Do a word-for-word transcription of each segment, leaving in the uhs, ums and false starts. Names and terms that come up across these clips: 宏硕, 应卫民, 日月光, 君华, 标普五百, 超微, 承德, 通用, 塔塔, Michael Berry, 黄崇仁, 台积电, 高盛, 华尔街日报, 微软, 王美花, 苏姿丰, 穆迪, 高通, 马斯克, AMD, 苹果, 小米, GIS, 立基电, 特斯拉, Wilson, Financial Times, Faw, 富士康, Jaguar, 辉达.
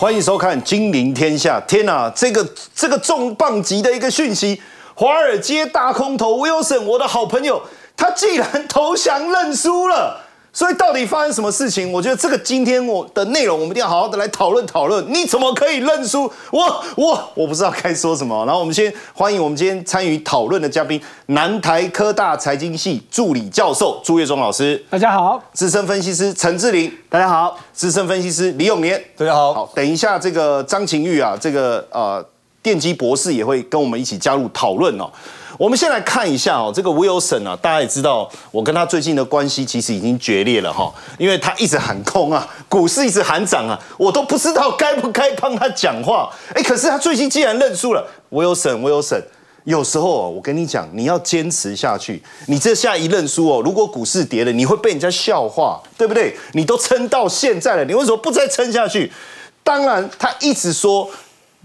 欢迎收看《金陵天下》。天啊，这个这个重磅级的一个讯息，华尔街大空头 Wilson， 我的好朋友，他既然投降认输了。 所以到底发生什么事情？我觉得这个今天我的内容，我们一定要好好的来讨论讨论。你怎么可以认输？我我我不知道该说什么。然后我们先欢迎我们今天参与讨论的嘉宾，南台科大财经系助理教授朱岳中老师，大家好；资深分析师陈志玲，大家好；资深分析师李永年，大家好。好，等一下这个张晴玉啊，这个呃电机博士也会跟我们一起加入讨论哦。 我们先来看一下哦，这个 Wilson 啊，大家也知道，我跟他最近的关系其实已经决裂了哈，因为他一直喊空啊，股市一直喊涨啊，我都不知道该不该帮他讲话。哎，可是他最近既然认输了 ，Wilson Wilson， 有时候、哦、我跟你讲，你要坚持下去，你这下一认输哦，如果股市跌了，你会被人家笑话，对不对？你都撑到现在了，你为什么不再撑下去？当然，他一直说。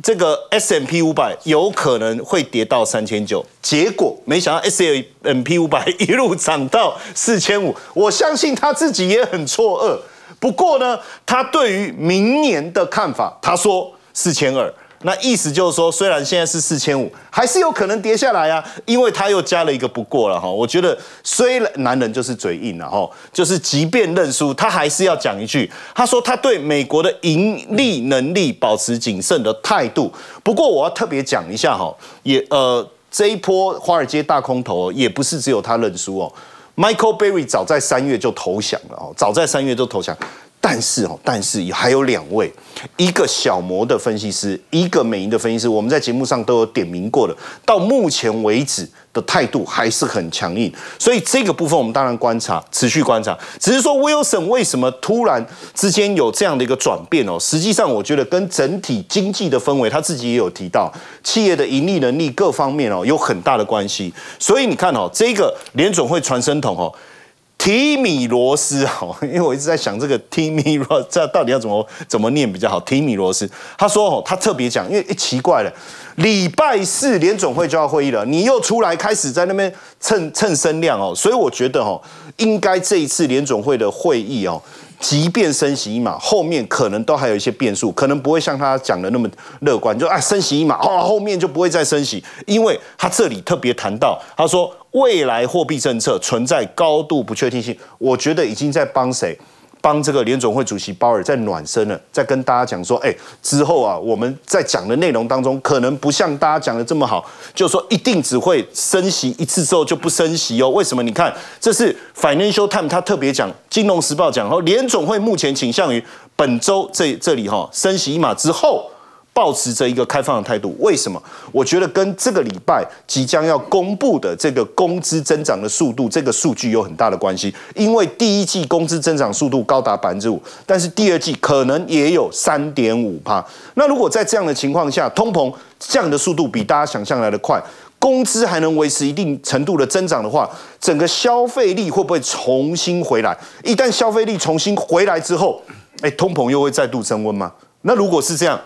这个 S and P 五百有可能会跌到 三千九百， 结果没想到 S and P 五百一路涨到 四千五百， 我相信他自己也很错愕。不过呢，他对于明年的看法，他说 四千二百， 那意思就是说，虽然现在是 四千五百， 还是有可能跌下来啊，因为他又加了一个不过了哈。我觉得虽然男人就是嘴硬了哈，就是即便认输，他还是要讲一句，他说他对美国的盈利能力保持谨慎的态度。不过我要特别讲一下哈，也呃这一波华尔街大空头也不是只有他认输哦 ，Michael Berry 早在三月就投降了哦，早在三月就投降。 但是哦，但是还有两位，一个小摩的分析师，一个美银的分析师，我们在节目上都有点名过的，到目前为止的态度还是很强硬，所以这个部分我们当然观察，持续观察。只是说 Wilson 为什么突然之间有这样的一个转变哦？实际上，我觉得跟整体经济的氛围，他自己也有提到，企业的盈利能力各方面哦有很大的关系。所以你看哦，这个联准会传声筒哦。 提米罗斯哦，因为我一直在想这个提米罗，这到底要怎么怎么念比较好？提米罗斯他说哦，他特别讲，因为、欸、奇怪了，礼拜四联准会就要会议了，你又出来开始在那边蹭蹭声量哦，所以我觉得哦，应该这一次联准会的会议哦，即便升息一码，后面可能都还有一些变数，可能不会像他讲的那么乐观，就啊升息一码哦，后面就不会再升息，因为他这里特别谈到，他说。 未来货币政策存在高度不确定性，我觉得已经在帮谁？帮这个联准会主席鲍尔在暖身了，在跟大家讲说，哎，之后啊，我们在讲的内容当中，可能不像大家讲的这么好，就说一定只会升息一次之后就不升息哦。为什么？你看，这是 Financial Times 他特别讲，《金融时报》讲，哦，联准会目前倾向于本周这这里哈、哦、升息一码之后。 保持着一个开放的态度，为什么？我觉得跟这个礼拜即将要公布的这个工资增长的速度，这个数据有很大的关系。因为第一季工资增长速度高达 百分之五， 但是第二季可能也有 百分之三点五。那如果在这样的情况下，通膨降的速度比大家想象来的快，工资还能维持一定程度的增长的话，整个消费力会不会重新回来？一旦消费力重新回来之后，哎，通膨又会再度升温吗？那如果是这样？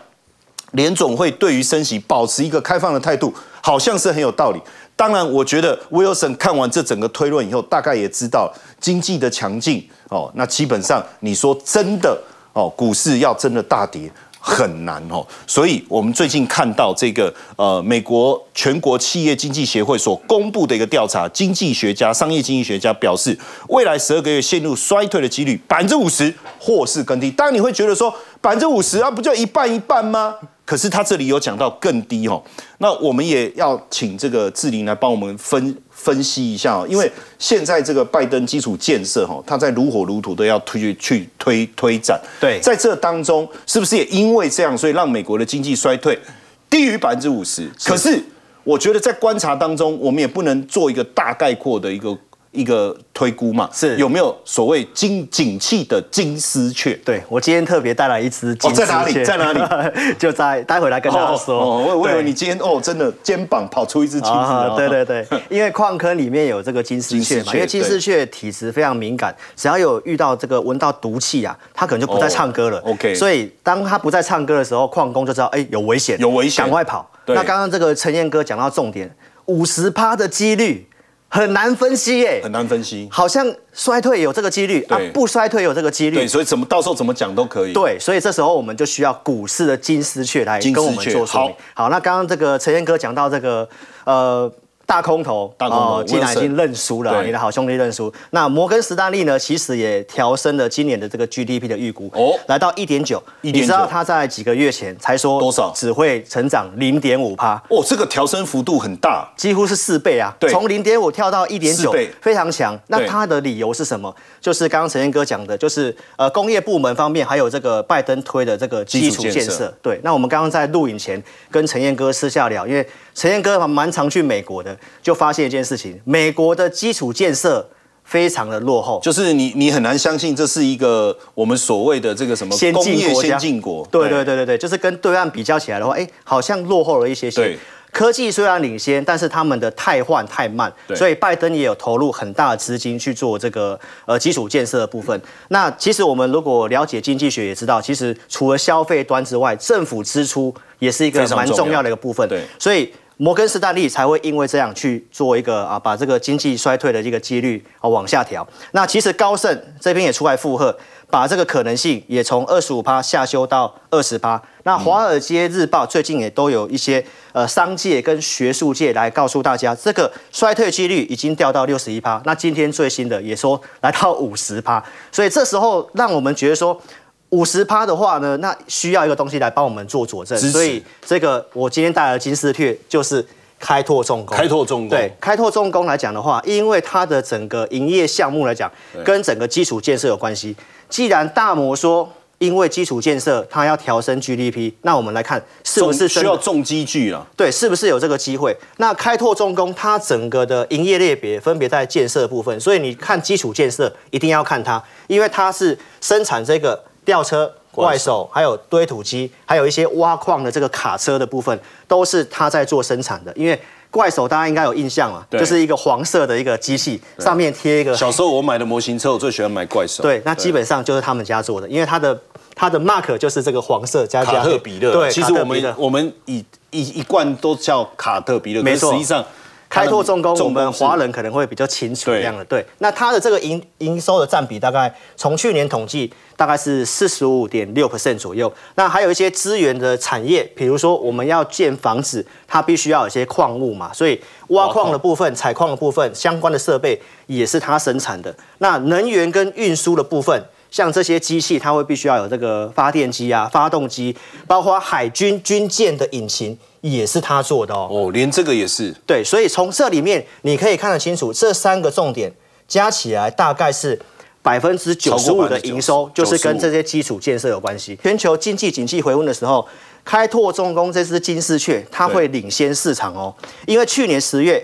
联总会对于升息保持一个开放的态度，好像是很有道理。当然，我觉得 Wilson 看完这整个推论以后，大概也知道经济的强劲哦。那基本上，你说真的哦，股市要真的大跌很难哦。所以我们最近看到这个呃，美国全国企业经济协会所公布的一个调查，经济学家、商业经济学家表示，未来十二个月陷入衰退的几率 百分之五十， 或是更低。当然，你会觉得说 百分之五十 啊，不就一半一半吗？ 可是他这里有讲到更低哦，那我们也要请这个志玲来帮我们分分析一下哦，因为现在这个拜登基础建设哈，他在如火如荼的要推去推推展，对，在这当中是不是也因为这样，所以让美国的经济衰退低于 百分之五十？ 可是我觉得在观察当中，我们也不能做一个大概括的一个。 一个推估嘛，是有没有所谓金景气的金丝雀？对我今天特别带来一只金丝雀、哦，在哪里？在哪里？就在待会来跟大家说。哦哦、我以为你今天哦，真的肩膀跑出一只金丝、哦。对对对，因为矿坑里面有这个金丝雀嘛，因为金丝雀体质非常敏感，只要有遇到这个闻到毒气啊，它可能就不再唱歌了。哦、OK， 所以当它不再唱歌的时候，矿工就知道哎、欸、有危险，有危险，赶快跑。那刚刚这个陈彦哥讲到重点， 百分之五十的几率。很难分析耶，很难分析。好像衰退有这个几率啊，不衰退有这个几率。对，所以怎么到时候怎么讲都可以。对，所以这时候我们就需要股市的金丝雀来跟我们做说明。好，好，那刚刚这个陈彦哥讲到这个呃大空头，大空头，既然已经认输了，你的好兄弟认输。那摩根士丹利呢，其实也调升了今年的这个 G D P 的预估，哦，来到 一点九， 你知道他在几个月前才说多少，只会成长 零点五趴。哦，这个调升幅度很大，几乎是四倍啊，从 零点五 跳到 一点九， 非常强。那他的理由是什么？就是刚刚陈彦哥讲的，就是呃工业部门方面，还有这个拜登推的这个基础建设。对，那我们刚刚在录影前跟陈彦哥私下聊，因为陈彦哥蛮常去美国的。就发现一件事情，美国的基础建设非常的落后，就是你你很难相信这是一个我们所谓的这个什么工业先进国，对对对对对，就是跟对岸比较起来的话，哎、欸，好像落后了一些些。科技虽然领先，但是他们的汰换太慢，所以拜登也有投入很大的资金去做这个呃基础建设的部分。那其实我们如果了解经济学也知道，其实除了消费端之外，政府支出也是一个蛮重要的一个部分，对，所以。摩根士丹利才会因为这样去做一个啊，把这个经济衰退的一个几率啊往下调。那其实高盛这边也出来附和，把这个可能性也从 百分之二十五 下修到 百分之二十。那华尔街日报最近也都有一些呃商界跟学术界来告诉大家，这个衰退几率已经掉到 百分之六十一。那今天最新的也说来到 百分之五十。所以这时候让我们觉得说。百分之五十的话呢，那需要一个东西来帮我们做佐证，所以这个我今天带来的金丝雀就是开拓重工。开拓重工，对，开拓重工来讲的话，因为它的整个营业项目来讲，跟整个基础建设有关系。既然大摩说，因为基础建设它要调升 G D P， 那我们来看是不是需要重机具啊？对，是不是有这个机会？那开拓重工它整个的营业类别分别在建设部分，所以你看基础建设一定要看它，因为它是生产这个。吊车、怪手，还有堆土机，还有一些挖矿的这个卡车的部分，都是他在做生产的。因为怪手大家应该有印象嘛，就是一个黄色的一个机器，上面贴一个。小时候我买的模型车，我最喜欢买怪手。对，那基本上就是他们家做的，因为它的它的 mark 就是这个黄色加加。卡特彼勒。对，其实我们我们一一贯都叫卡特彼勒，没错。实际上。开拓重工，我们华人可能会比较清楚这样的。对，那它的这个营营收的占比大概从去年统计大概是 百分之四十五点六 左右。那还有一些资源的产业，比如说我们要建房子，它必须要有一些矿物嘛，所以挖矿的部分、采矿的部分相关的设备也是它生产的。那能源跟运输的部分。像这些机器，它会必须要有这个发电机啊、发动机，包括海军军舰的引擎也是它做的哦。哦，连这个也是。对，所以从这里面你可以看得清楚，这三个重点加起来大概是百分之九十五的营收，就是跟这些基础建设有关系。全球经济景气回温的时候，开拓重工这只金丝雀，它会领先市场哦，因为去年十月。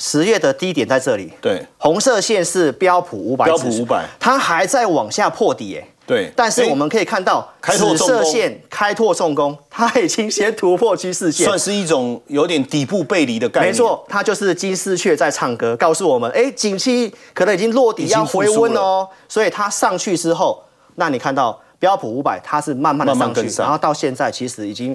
十月的低点在这里，对，红色线是标普五百，标普五百，它还在往下破底耶，对，但是我们可以看到，紫色线开拓重工，它已经先突破趋势线，算是一种有点底部背离的概念。没错，它就是金丝雀在唱歌，告诉我们，哎、欸，景气可能已经落底，要回温哦。所以它上去之后，那你看到。标普五百，它是慢慢的上去，慢慢上然后到现在其实已经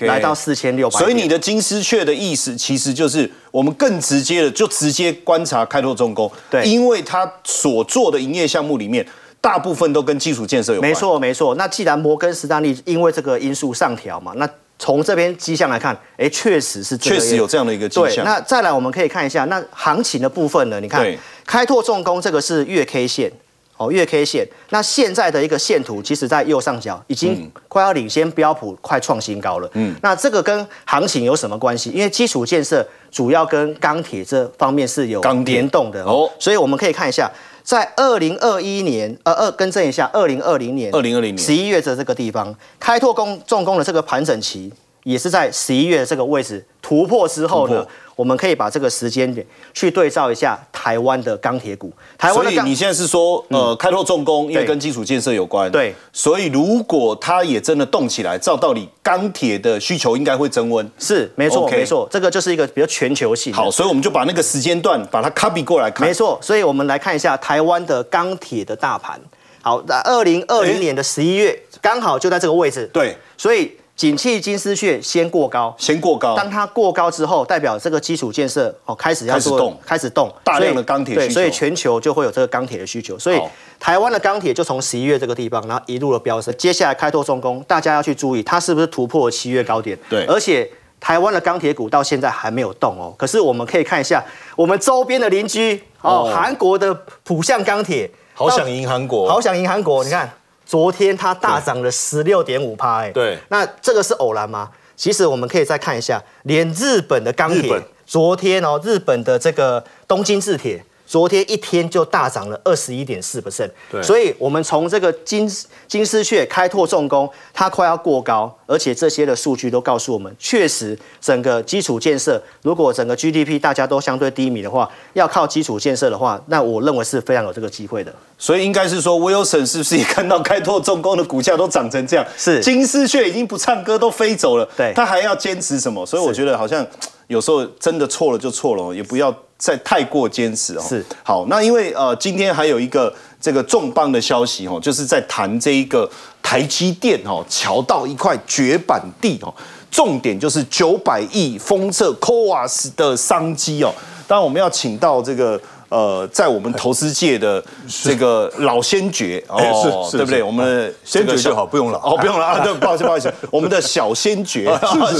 来到四千六百。所以你的金丝雀的意思，其实就是我们更直接的，就直接观察开拓重工，对，因为它所做的营业项目里面，大部分都跟基础建设有关。没错，没错。那既然摩根士丹利因为这个因素上调嘛，那从这边迹象来看，哎，确实是确实有这样的一个迹象。对，那再来我们可以看一下那行情的部分呢？你看，开拓重工这个是月 K 线。哦，月 K 线，那现在的一个线图，其实在右上角已经快要领先标普，快创新高了。嗯，那这个跟行情有什么关系？因为基础建设主要跟钢铁这方面是有联动的哦，所以我们可以看一下，在二零二一年，呃，二更正一下，二零二零年，二零二零年十一月的这个地方，开拓工重工的这个盘整期。也是在十一月的这个位置突破之后呢，我们可以把这个时间点去对照一下台湾的钢铁股。台湾的，所以你现在是说，呃，开拓重工因为跟基础建设有关，对，所以如果它也真的动起来，照道理钢铁的需求应该会增温。是，没错，没错，这个就是一个比较全球性。好，所以我们就把那个时间段把它 copy 过来看。没错，所以我们来看一下台湾的钢铁的大盘。好，在二零二零年的十一月刚好就在这个位置。对，所以。景气金丝雀先过高，先过高。当它过高之后，代表这个基础建设哦开始要做，开始动，开始动，大量的钢铁需求，所以全球就会有这个钢铁的需求。所以台湾的钢铁就从十一月这个地方，然后一路的飙升。接下来开拓重工，大家要去注意它是不是突破七月高点。对，而且台湾的钢铁股到现在还没有动哦。可是我们可以看一下我们周边的邻居哦，韩国的浦项钢铁，好想赢韩国，好想赢韩国，你看。昨天它大涨了十六点五趴，哎，对，那这个是偶然吗？其实我们可以再看一下，连日本的钢铁，昨天哦，日本的这个东京制铁，昨天一天就大涨了二十一点四%，对，所以我们从这个金金丝雀开拓重工，它快要过高，而且这些的数据都告诉我们，确实整个基础建设，如果整个 G D P 大家都相对低迷的话，要靠基础建设的话，那我认为是非常有这个机会的。所以应该是说 ，Wilson 是不是也看到开拓重工的股价都涨成这样？是金丝雀已经不唱歌都飞走了，对，他还要坚持什么？所以我觉得好像有时候真的错了就错了，也不要再太过坚持哦。是好，那因为呃今天还有一个这个重磅的消息哦，就是在谈这一个台积电哦，瞧到一块绝版地哦，重点就是九百亿封测 C O A S 的商机哦。当然我们要请到这个。呃，在我们投资界的这个老先觉哦，对不对？我们先觉就好，不用了哦，不用了啊，对，不好意思，不好意思，我们的小先觉，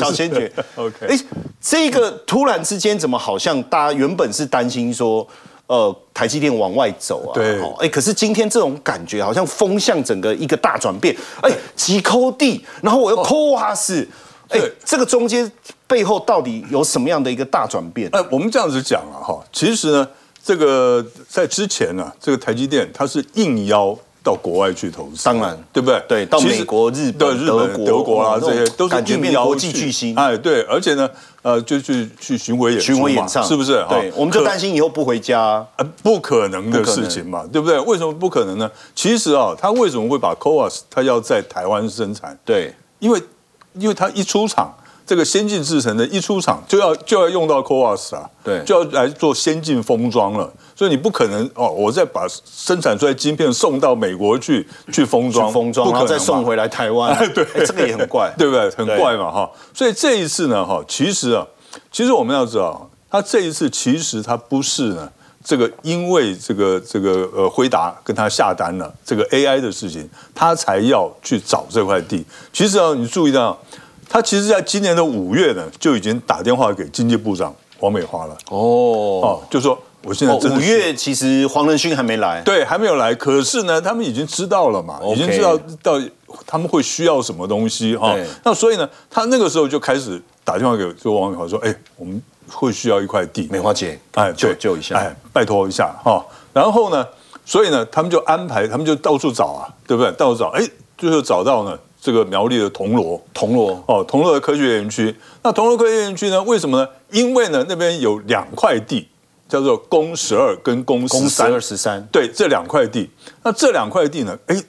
小先觉 ，OK。哎，这个突然之间怎么好像大家原本是担心说，呃，台积电往外走啊，对，哎，可是今天这种感觉好像风向整个一个大转变，哎，急抠地，然后我又抠哈斯。哎，这个中间背后到底有什么样的一个大转变？哎，我们这样子讲了哈，其实呢。这个在之前呢、啊，这个台积电它是应邀到国外去投资，当然对不对？对，到美国、日本、日本、德国啦、啊，这些都是应邀国际巨星。哎，对，而且呢，呃，就去去巡回演出嘛，巡回演唱是不是？对，我们就担心以后不回家、啊呃，不可能的事情嘛，对不对？为什么不可能呢？其实啊，他为什么会把 C O A S 他要在台湾生产？对，因为因为他一出厂。这个先进制程的一出厂就要就要用到 C O A S 啊，对，就要来做先进封装了，所以你不可能哦，我再把生产出来晶片送到美国去去封装，封装，然后再送回来台湾，对，这个也很怪，对不对？很怪嘛哈。所以这一次呢哈，其实啊，其实我们要知道，它这一次其实它不是呢，这个因为这个这个呃辉达跟它下单了这个 A I 的事情，它才要去找这块地。其实啊，你注意到。他其实在今年的五月呢，就已经打电话给经济部长王美花了。哦，就说我现在五月其实黄仁勋还没来，对，还没有来。可是呢，他们已经知道了嘛，已经知道到他们会需要什么东西哈。那所以呢，他那个时候就开始打电话给就王美花说：“哎，我们会需要一块地，美花姐，哎，救救一下，哎，拜托一下哈。”然后呢，所以呢，他们就安排，他们就到处找啊，对不对？到处找，哎，最后找到呢。这个苗栗的铜锣，铜锣哦，铜锣的科学园区。那铜锣科学园区呢？为什么呢？因为呢，那边有两块地，叫做公十二跟公十三。公十二、对，这两块地。那这两块地呢？哎，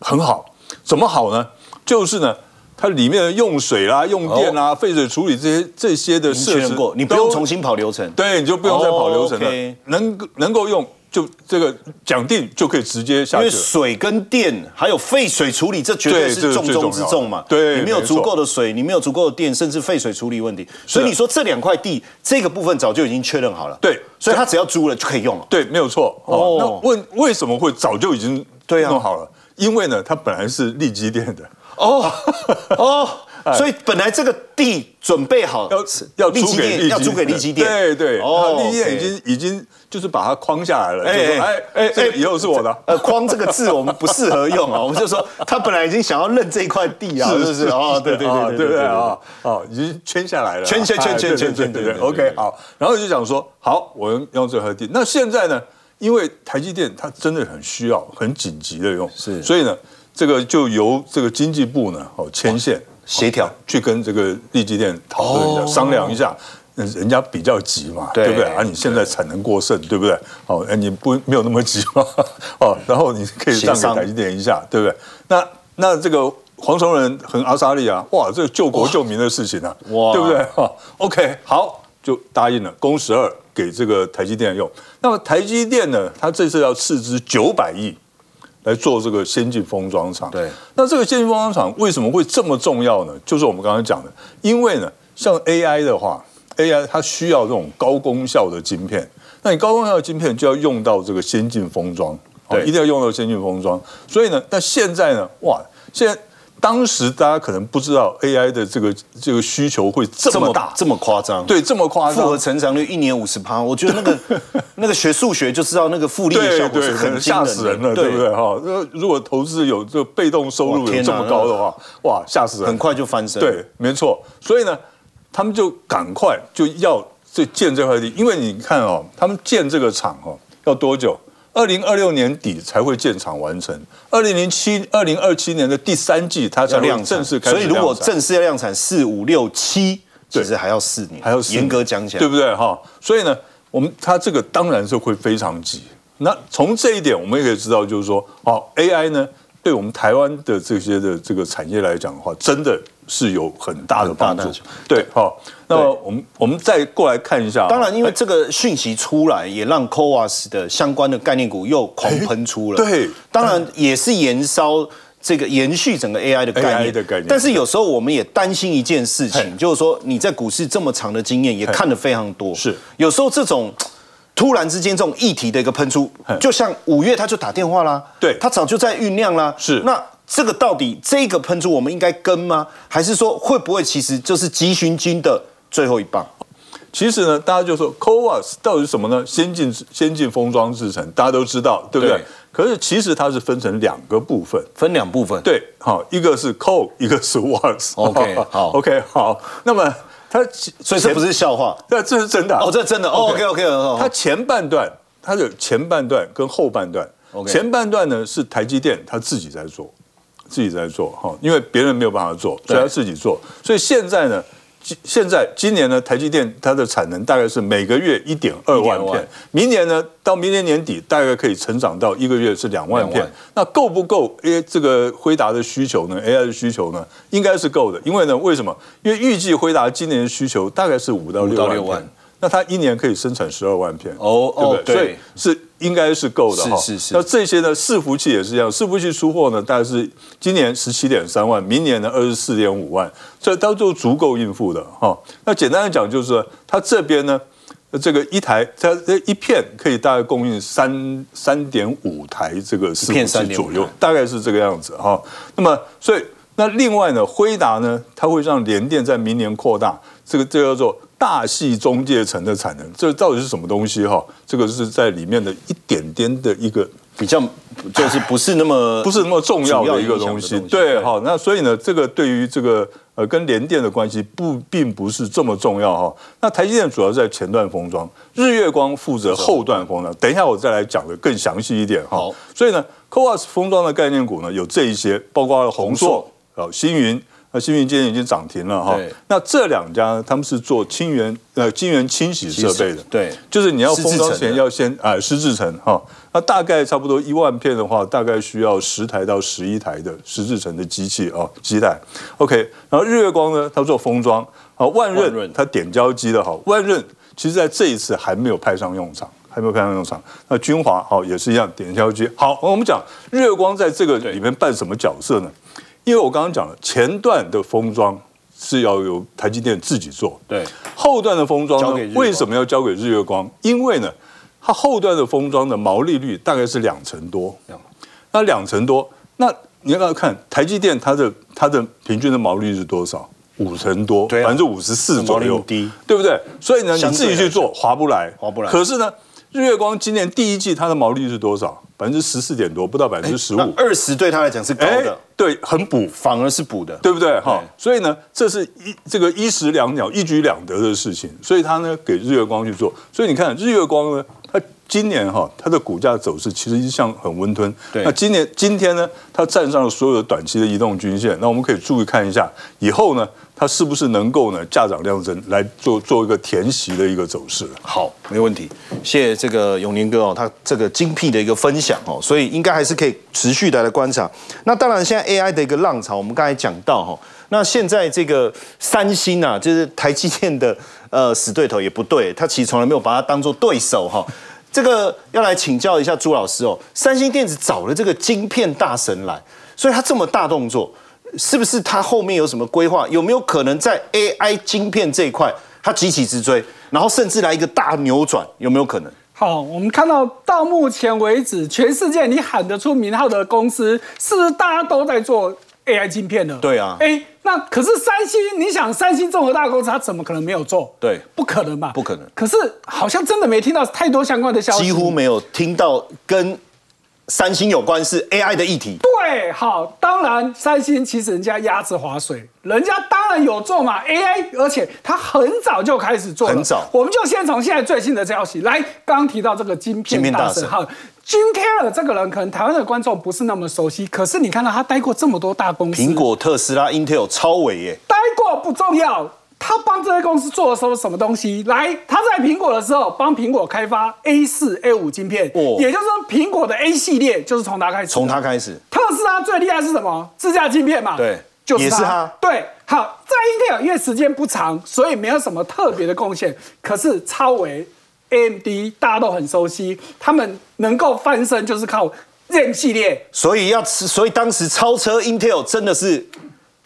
很好，怎么好呢？就是呢，它里面的用水啦、用电啦、废水处理这些这些的设施，你不用重新跑流程，对，你就不用再跑流程了，能能够用。就这个奖定就可以直接下去，因为水跟电还有废水处理，这绝对是重中之重嘛。对，你没有足够的水，你没有足够的电，甚至废水处理问题，所以你说这两块地这个部分早就已经确认好了。对，所以他只要租了就可以用了。对，没有错。哦，那问为什么会早就已经弄好了？因为呢，它本来是立基电的。哦哦。所以本来这个地准备好要要租给要租给立基电，对对，哦，立基电已经已经就是把它框下来了，哎哎哎哎，以后是我的。呃，框这个字我们不适合用啊，我们就说他本来已经想要认这一块地啊，是不是？哦，对对对对对啊，哦，已经圈下来了，圈圈圈圈圈圈，对对 ，OK， 好，然后就想说，好，我们用这块地，那现在呢，因为台积电它真的很需要，很紧急的用，是，所以呢，这个就由这个经济部呢，哦，牵线。协调去跟这个立基电讨论一下，商量一下，人家比较急嘛，对不对？啊，你现在产能过剩，对不对？哦，你不没有那么急嘛，哦，然后你可以让给台积电一下，对不对？那那这个黄崇仁和阿莎力啊，哇，这救国救民的事情啊，对不对？哈 ，OK， 好，就答应了，公十二给这个台积电用。那么台积电呢，它这次要斥资九百亿。来做这个先进封装厂。对，那这个先进封装厂为什么会这么重要呢？就是我们刚刚讲的，因为呢，像 A I 的话 ，A I 它需要这种高功效的晶片，那你高功效的晶片就要用到这个先进封装，对，一定要用到先进封装。所以呢，那现在呢，哇，现在。 当时大家可能不知道 A I 的这个这个需求会这么大，这么夸张，对，这么夸张，复合成长率一年五十趴，我觉得那个那个学数学就知道那个复利的效果是很吓死人了，对不对哈？如果投资有这被动收入有这么高的话，哇，吓死人，很快就翻身，对，没错。所以呢，他们就赶快就要这建这块地，因为你看哦，他们建这个厂哦要多久？ 二零二六年底才会建厂完成，二零零七、二零二七年的第三季它才量正式开始量产。所以如果正式要量产四五六七，其实还要四年，还要严格讲起来，对不对哈？所以呢，我们它这个当然是会非常急。那从这一点我们也可以知道，就是说，好 A I 呢，对我们台湾的这些的这个产业来讲的话，真的是有很大的帮助。对，好。 那我们我们再过来看一下，当然，因为这个讯息出来，也让 C O A S 的相关的概念股又狂喷出了。对，当然也是延烧这个延续整个 A I 的概念。但是有时候我们也担心一件事情，就是说你在股市这么长的经验，也看得非常多。是，有时候这种突然之间这种议题的一个喷出，就像五月他就打电话啦，对，他早就在酝酿啦。是，那。 这个到底这个喷出我们应该跟吗？还是说会不会其实就是急寻军的最后一棒？其实呢，大家就说 C O A S 到底是什么呢？先进先进封装制程，大家都知道，对不对？对可是其实它是分成两个部分，分两部分。对，好，一个是 C O A S， 一个是 W A S。OK， 好 ，OK， 好。那么它所以这不是笑话，对，这是真的、啊、哦，这真的。OK，OK，、okay, okay, okay, 它前半段，它有前半段跟后半段。OK， 前半段呢是台积电它自己在做。 自己在做哈，因为别人没有办法做，所以他自己做。所以现在呢，现在今年呢，台积电它的产能大概是每个月 一点二万片，明年呢，到明年年底大概可以成长到一个月是两万片。那够不够？诶，这个辉达的需求呢 ？A I 的需求呢？应该是够的，因为呢，为什么？因为预计辉达今年的需求大概是五到六万。 那它一年可以生产十二万片，哦，对不对？所以是应该是够的哈。是是是。那这些呢，伺服器也是一样，伺服器出货呢，大概是今年十七点三万，明年呢二十四点五万，所以它就足够应付的哈。那简单的讲就是，它这边呢，这个一台它一片可以大概供应三三点五台这个伺服器左右，大概是这个样子哈。那么所以那另外呢，辉达呢，它会让联电在明年扩大这个这个叫做。 大系中介层的产能，这到底是什么东西哈？这个是在里面的一点点的一个比较，就是不是那么不是那么重要的一个东西，对哈。那所以呢，这个对于这个呃跟联电的关系不并不是这么重要哈。那台积电主要在前段封装，日月光负责后段封装。等一下我再来讲的更详细一点哈。所以呢 ，C O A S 封装的概念股呢有这一些，包括宏硕、呃星云。 那星云今天已经涨停了哈。那这两家他们是做晶圆呃晶圆清洗设备的，对，就是你要封装前要先啊湿制程哈。那大概差不多一万片的话，大概需要十台到十一台的湿制程的机器啊机台。OK， 然后日月光呢，它做封装啊，万润它点胶机的哈，万润其实在这一次还没有派上用场。 还没有派上用场。那君华好也是一样，点胶机。好，我们讲日月光在这个里面扮什么角色呢？ 因为我刚刚讲了，前段的封装是要由台积电自己做，对，后段的封装呢，为什么要交给日月光？因为呢，它后段的封装的毛利率大概是两成多，那两成多，那你要看台积电它的它的平均的毛利率是多少？五成多，百分之五十四左右，低，对不对？所以呢，你自己去做划不来，划不来。可是呢，日月光今年第一季它的毛利率是多少？ 百分之十四点多，不到百分之十五，二十对他来讲是高的，欸、对，很补，反而是补的，对不对？哈对，所以呢，这是一这个一石两鸟、一举两得的事情，所以他呢给日月光去做，所以你看日月光呢，它今年哈它的股价走势其实一向很温吞，那今年今天呢，它站上了所有的短期的移动均线，那我们可以注意看一下，以后呢它是不是能够呢价涨量增来做做一个填息的一个走势？好，没问题，谢谢这个永年哥哦，他这个精辟的一个分析。 哦，所以应该还是可以持续的来观察。那当然，现在 A I 的一个浪潮，我们刚才讲到哈，那现在这个三星啊，就是台积电的呃死对头也不对，他其实从来没有把它当做对手哈。这个要来请教一下朱老师哦，三星电子找了这个晶片大神来，所以他这么大动作，是不是他后面有什么规划？有没有可能在 A I 晶片这一块，他急起直追，然后甚至来一个大扭转，有没有可能？好，我们看到到目前为止，全世界你喊得出名号的公司，是不是大家都在做 A I 晶片呢？对啊，哎，那可是三星，你想三星这么大公司，它怎么可能没有做？对，不可能嘛，不可能。可是好像真的没听到太多相关的消息，几乎没有听到跟三星有关是 A I 的议题。对，好，当然三星其实人家鸭子划水。人家当然有做嘛 ，A I， 而且他很早就开始做了。很早，我们就先从现在最新的消息来。刚刚提到这个晶片大神，好 ，Jim Keller 这个人可能台湾的观众不是那么熟悉，可是你看到他待过这么多大公司，苹果、特斯拉、Intel、超微耶，待过不重要。他帮这些公司做了什么什么东西？来，他在苹果的时候帮苹果开发 A 四、A 五 晶片，哦、也就是说苹果的 A 系列就是从他开始，从他开始。特斯拉最厉害是什么？自驾晶片嘛。对。就是也是他，对，好，在 Intel 因为时间不长，所以没有什么特别的贡献。可是超微、A M D 大家都很熟悉，他们能够翻身就是靠 Zen 系列。所以要，所以当时超车 Intel 真的是，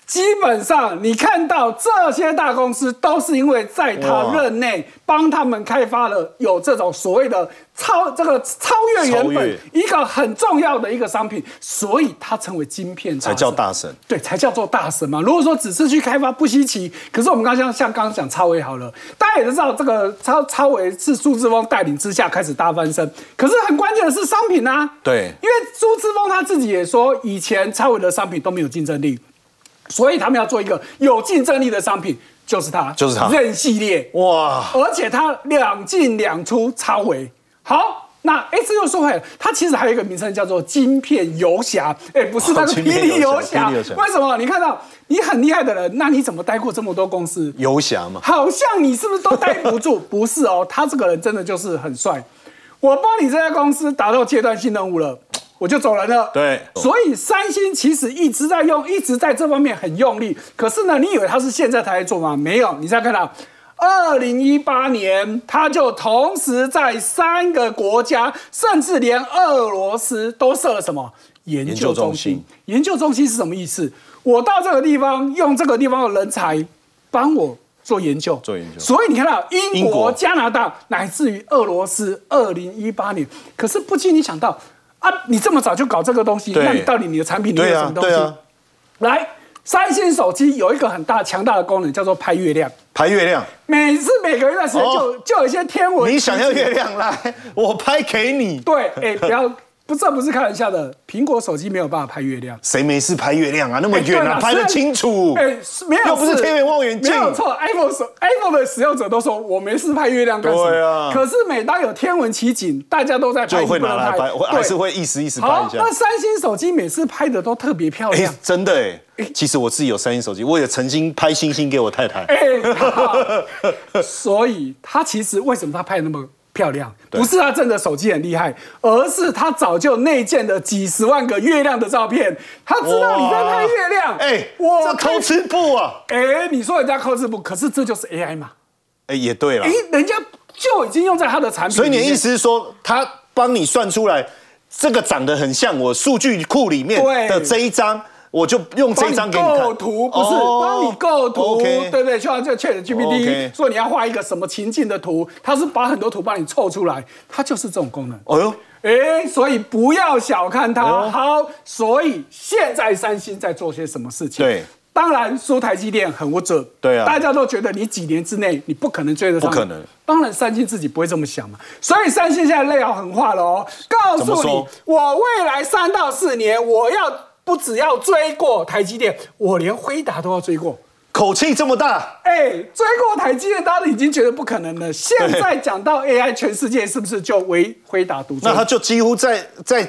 基本上你看到这些大公司都是因为在他任内帮他们开发了有这种所谓的超这个超越原本一个很重要的一个商品，所以他成为晶片大神才叫大神，对，才叫做大神嘛。如果说只是去开发不稀奇，可是我们刚像像刚刚讲超微好了，大家也知道这个超超微是苏姿丰带领之下开始大翻身，可是很关键的是商品啊，对，因为苏姿丰他自己也说，以前超微的商品都没有竞争力。所以他们要做一个有竞争力的商品，就是它，就是它 Zen 系列哇！而且它两进两出，超微好。那哎，这又说回来，它其实还有一个名称叫做晶片游侠，哎，不是那个霹雳游侠。为什么？你看到你很厉害的人，那你怎么待过这么多公司？游侠嘛，好像你是不是都待不住？不是哦，他这个人真的就是很帅。我帮你这家公司达到阶段性任务了。我就走人了。对，所以三星其实一直在用，一直在这方面很用力。可是呢，你以为他是现在才在做吗？没有，你再看到，二零一八年他就同时在三个国家，甚至连俄罗斯都设了什么研究中心？研究中心是什么意思？我到这个地方，用这个地方的人才帮我做研究，做研究。所以你看到英国、加拿大乃至于俄罗斯，二零一八年。可是不禁你想到。啊！你这么早就搞这个东西，那你到底你的产品里面有什么东西？啊啊、来，三星手机有一个很大强大的功能，叫做拍月亮。拍月亮，每次每隔一段时间就、哦、就有一些天文。你想要月亮来，我拍给你。对，哎、欸，不要，不，这不是开玩笑的。苹果手机没有办法拍月亮，谁没事拍月亮啊？那么远啊，欸、拍得清楚。哎、欸，没有，又不是天文望远镜。没有错 ，iPhone 手 iPhone 的使用者都说我没事拍月亮干什么？对啊。可是每当有天文奇景，大家都在拍，就会拿来拍，还是会意思意思拍一下。那三星手机每次拍的都特别漂亮，欸、真的哎、欸。其实我自己有三星手机，我也曾经拍星星给我太太。哎、欸，所以他其实为什么他拍那么？漂亮，不是他真的手机很厉害，而是他早就内建了几十万个月亮的照片，他知道你在拍月亮。哎，我、欸、这抠吃布啊！哎、欸，你说人家抠吃布，可是这就是 A I 嘛？哎、欸，也对了。哎、欸，人家就已经用在他的产品。所以你的意思是说，他帮你算出来，这个长得很像我数据库里面的这一张。我就用这张给你看，帮你构图不是帮你构图，对不对？就像这 Chat G P T 说你要画一个什么情境的图，它是把很多图帮你凑出来，它就是这种功能。哎呦，哎，所以不要小看它。好，所以现在三星在做些什么事情？对，当然说台积电很不准，对啊，大家都觉得你几年之内你不可能追得上，不可能。当然，三星自己不会这么想嘛，所以三星现在内行狠话了哦，告诉你，我未来三到四年我要。不只要追过台积电，我连辉达都要追过。口气这么大，哎、欸，追过台积电，大家已经觉得不可能了。现在讲到 A I， 全世界是不是就唯辉达独尊？那他就几乎在在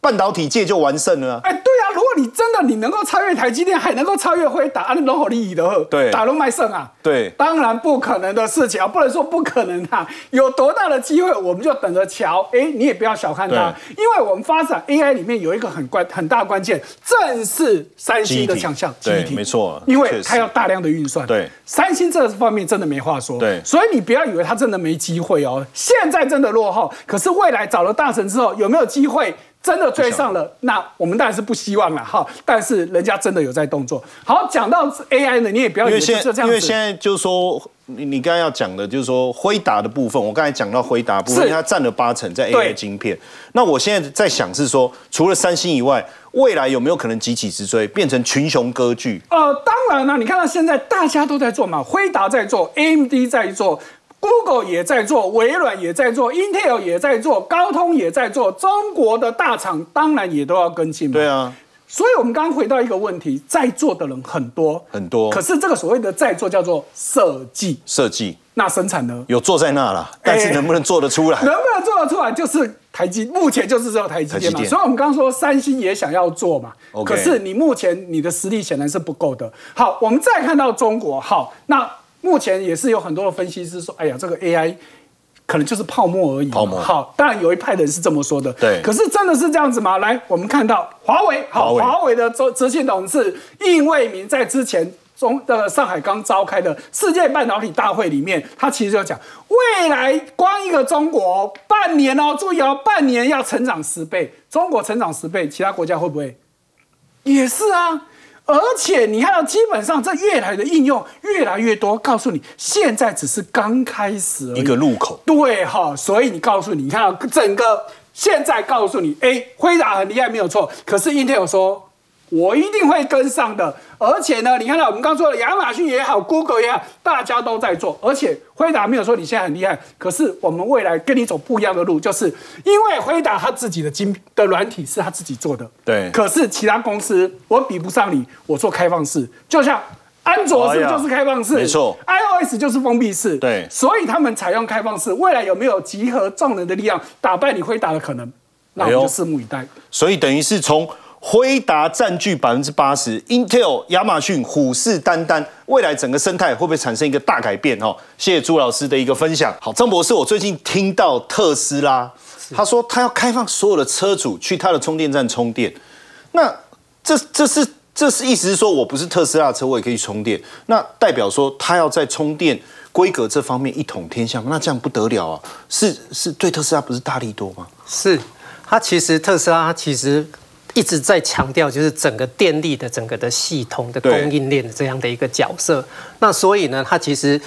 半导体界就完胜了、啊。哎、欸，对啊，如果你真的你能够超越台积电，还能够超越辉达，那都好利益的，对，打龙卖肾啊，对，当然不可能的事情啊，不能说不可能啊，有多大的机会我们就等着瞧。哎，你也不要小看它，因为我们发展 A I 里面有一个很关很大关键，正是三星的强项，对，没错，因为它要大量的运算，对，三星这方面真的没话说，对，所以你不要以为它真的没机会哦，现在真的落后，可是未来找了大神之后，有没有机会？真的追上了，那我们当然是不希望了哈。但是人家真的有在动作。好，讲到 A I 呢，你也不要以为就这样子，因为现在就是说，你你刚才要讲的就是说辉达的部分，我刚才讲到辉达部分，它占了八成在 A I 晶片。那我现在在想是说，除了三星以外，未来有没有可能急起直追，变成群雄割据？呃，当然啦，你看到现在大家都在做嘛，辉达在做 ，A M D 在做。Google 也在做，微软也在做 ，Intel 也在做，高通也在做，中国的大厂当然也都要跟进嘛。对啊，所以我们刚刚回到一个问题，在做的人很多很多，可是这个所谓的在做叫做设计，设计那生产呢？有做在那啦，但是能不能做得出来？欸、能不能做得出来就是。台积目前就是只有台积电嘛，所以我们刚刚说三星也想要做嘛，可是你目前你的实力显然是不够的。好，我们再看到中国，好，那目前也是有很多的分析师说，哎呀，这个 A I 可能就是泡沫而已。泡沫。好，当然有一派人是这么说的。对。可是真的是这样子吗？来，我们看到华为，好，华为的执行董事应卫民在之前。中的上海刚召开的世界半导体大会里面，他其实就讲，未来光一个中国半年哦，注意哦，半年要成长十倍，中国成长十倍，其他国家会不会？也是啊。而且你看到，基本上这越来的应用越来越多，告诉你现在只是刚开始而已一个入口。对哈、哦，所以你告诉你，你看到整个现在告诉你，哎，辉达很厉害没有错，可是 Intel 说。我一定会跟上的，而且呢，你看到我们刚说的亚马逊也好 ，Google 也好，大家都在做，而且辉达没有说你现在很厉害，可是我们未来跟你走不一样的路，就是因为辉达他自己的晶的软体是他自己做的，对，可是其他公司我比不上你，我做开放式，就像。安卓式就是开放式，没错 ；iOS 就是封闭式，对，所以他们采用开放式，未来有没有集合众人的力量打败你辉达的可能？那我们就拭目以待。所以等于是从。辉达占据百分之八十 ，Intel、亚马逊虎视眈眈，未来整个生态会不会产生一个大改变？哦，谢谢朱老师的一个分享。好，张博士，我最近听到特斯拉，他说他要开放所有的车主去他的充电站充电。那这这是这是意思是说我不是特斯拉的车，我也可以充电。那代表说他要在充电规格这方面一统天下，那这样不得了啊！是是对特斯拉不是大力多吗？是，他其实特斯拉他其实。一直在强调就是整个电力的整个的系统的供应链的这样的一个角色。那所以呢，它其实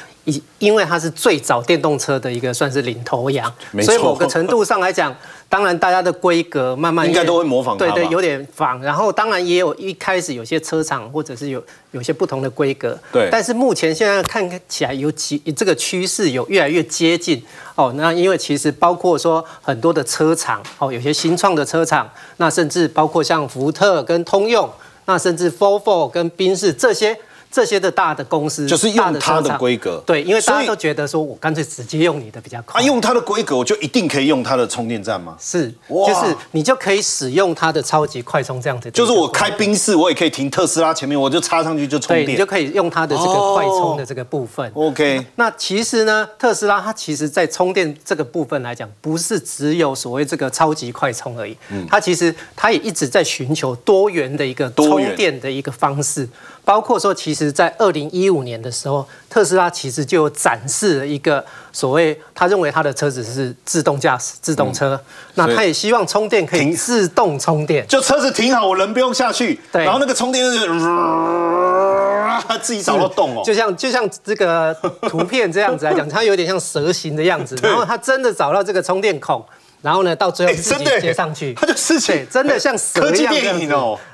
因为它是最早电动车的一个算是领头羊，所以某个程度上来讲，当然大家的规格慢慢应该都会模仿它，对对，有点仿。然后当然也有一开始有些车厂或者是有有些不同的规格，对。但是目前现在看起来有几这个趋势有越来越接近。哦，那因为其实包括说很多的车厂，哦，有些新创的车厂，那甚至包括像福特跟通用，那甚至 Faw 跟宾士这些这些的大的公司，就是用它的规格，对，因为大家都觉得说我干脆直接用你的比较快。啊，用它的规格，我就一定可以用它的充电站吗？是，就是你就可以使用它的超级快充这样子。就是我开宾士，我也可以停特斯拉前面，我就插上去就充电，对，你就可以用它的这个快充的这个部分。Oh, OK， 那其实呢，特斯拉它其实在充电这个部分来讲，不是只有所谓这个超级快充而已，嗯，它其实它也一直在寻求多元的一个充电的一个方式。包括说，其实，在二零一五年的时候，特斯拉其实就有展示了一个所谓他认为他的车子是自动驾驶、自动车，嗯，那他也希望充电可以自动充电，就车子停好，我人不用下去，对，然后那个充电就是它自己找到洞哦，就像就像这个图片这样子来讲，它有点像蛇形的样子，然后它真的找到这个充电孔。然后呢，到最后自己接上去，它就事情真的像蛇一样这样子。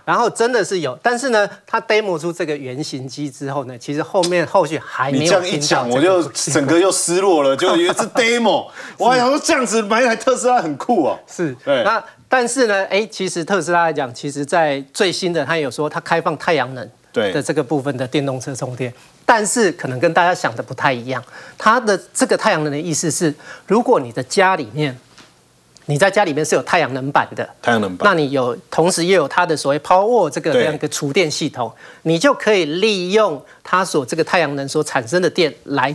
然后真的是有，但是呢，它 demo 出这个原型机之后呢，其实后面后续还没有。你这样一讲，我就整个又失落了，就以为是 demo。我还想说这样子买一台特斯拉很酷哦。是，那但是呢，哎，其实特斯拉来讲，其实在最新的它有说它开放太阳能的这个部分的电动车充电。但是可能跟大家想的不太一样，它的这个太阳能的意思是，如果你的家里面。你在家里面是有太阳能板的，太阳能板，那你有同时也有它的所谓 Power 这个这样一个储电系统，你就可以利用它所这个太阳能所产生的电来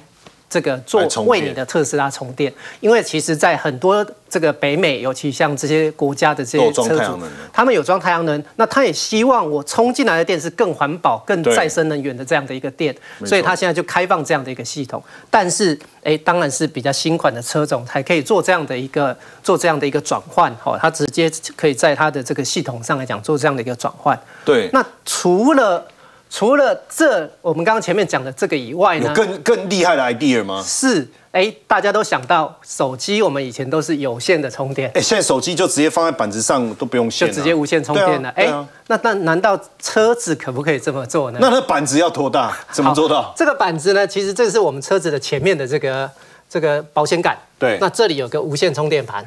这个做为你的特斯拉充电。因为其实在很多这个北美，尤其像这些国家的这些车主，他们有装太阳能，那他也希望我充进来的电是更环保、更再生能源的这样的一个电，所以他现在就开放这样的一个系统。但是，哎，当然是比较新款的车种才可以做这样的一个做这样的一个转换，哈，它直接可以在它的这个系统上来讲做这样的一个转换。对，那除了。除了这我们刚刚前面讲的这个以外呢，有更更厉害的 idea 吗？是，哎，大家都想到手机，我们以前都是有线的充电，哎，现在手机就直接放在板子上都不用线、啊，就直接无线充电了。哎、啊啊，那那难道车子可不可以这么做呢？那那板子要多大？怎么做到？这个板子呢，其实这是我们车子的前面的这个这个保险杆。对，那这里有个无线充电盘。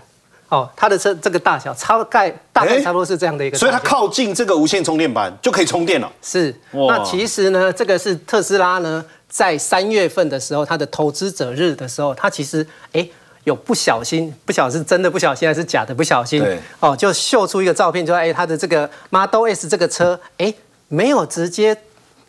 哦，它的这这个大小超概大概差不多是这样的一个、欸，所以它靠近这个无线充电板就可以充电了。是，那其实呢，这个是特斯拉呢，在三月份的时候，它的投资者日的时候，它其实哎、欸、有不小心，不小心真的不小心还是假的不小心，哦，就秀出一个照片，就哎、欸、它的这个 Model S 这个车，哎、欸、没有直接。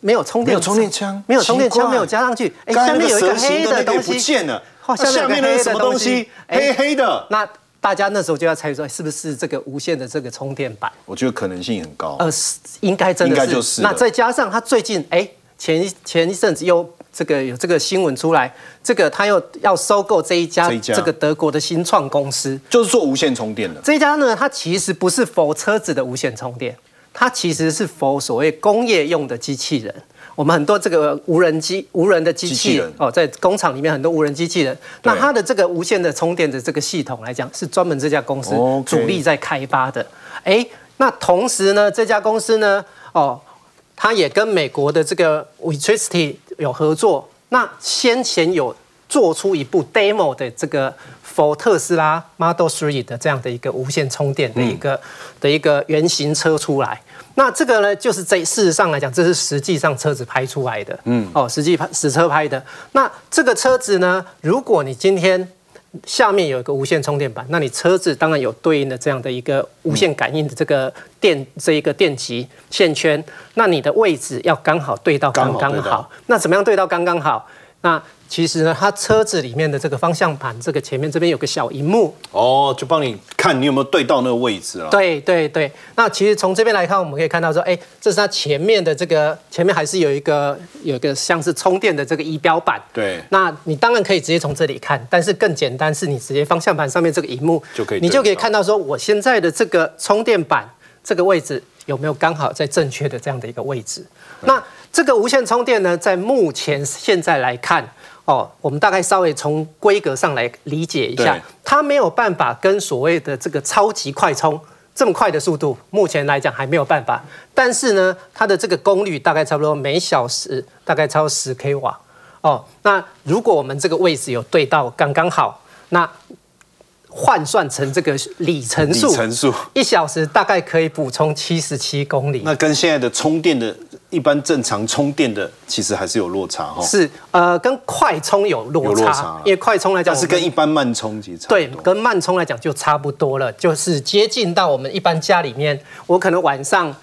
没有充电，没有充电枪，没有充电枪，没有加上去。哎，下面有一个黑的东西不见了，下面那是什么东西？黑黑的。那大家那时候就要猜说，是不是这个无线的这个充电板？我觉得可能性很高。呃，应该真的是。应该就是。那再加上他最近，哎，前前一阵子又这个有这个新闻出来，这个他又要收购这一家这个德国的新创公司，就是做无线充电的。这一家呢，它其实不是for车子的无线充电。它其实是for所谓工业用的机器人，我们很多这个无人机、无人的机器人哦，在工厂里面很多无人机器人。那它的这个无线的充电的这个系统来讲，是专门这家公司主力在开发的。哎，那同时呢，这家公司呢，哦，它也跟美国的这个 Vitricity 有合作。那先前有做出一部 demo 的这个 for 特斯拉 Model 三 的这样的一个无线充电的一个、嗯、的一个原型车出来，那这个呢，就是在事实上来讲，这是实际上车子拍出来的，嗯，哦，实际拍实车拍的。那这个车子呢，如果你今天下面有一个无线充电板，那你车子当然有对应的这样的一个无线感应的这个电这一个电极线圈，那你的位置要刚好对到刚刚 好, 好, 好。那怎么样对到刚刚好？那其实呢，它车子里面的这个方向盘，这个前面这边有个小萤幕哦，就帮你看你有没有对到那个位置啊。对对对，那其实从这边来看，我们可以看到说，哎，这是它前面的这个，前面还是有一个有一个像是充电的这个仪表板。对，那你当然可以直接从这里看，但是更简单是你直接方向盘上面这个萤幕就可以，你就可以看到说，我现在的这个充电板这个位置有没有刚好在正确的这样的一个位置？那这个无线充电呢，在目前现在来看，哦，我们大概稍微从规格上来理解一下，它没有办法跟所谓的这个超级快充这么快的速度，目前来讲还没有办法。但是呢，它的这个功率大概差不多每小时大概超十 k 瓦哦。那如果我们这个位置有对到刚刚好，那换算成这个里程数，里程数一小时大概可以补充七十七公里。那跟现在的充电的一般正常充电的，其实还是有落差哈、哦。是，呃，跟快充有落差，有落差啊、因为快充来讲，但是跟一般慢充其实差不多。对，跟慢充来讲就差不多了，就是接近到我们一般家里面，我可能晚上。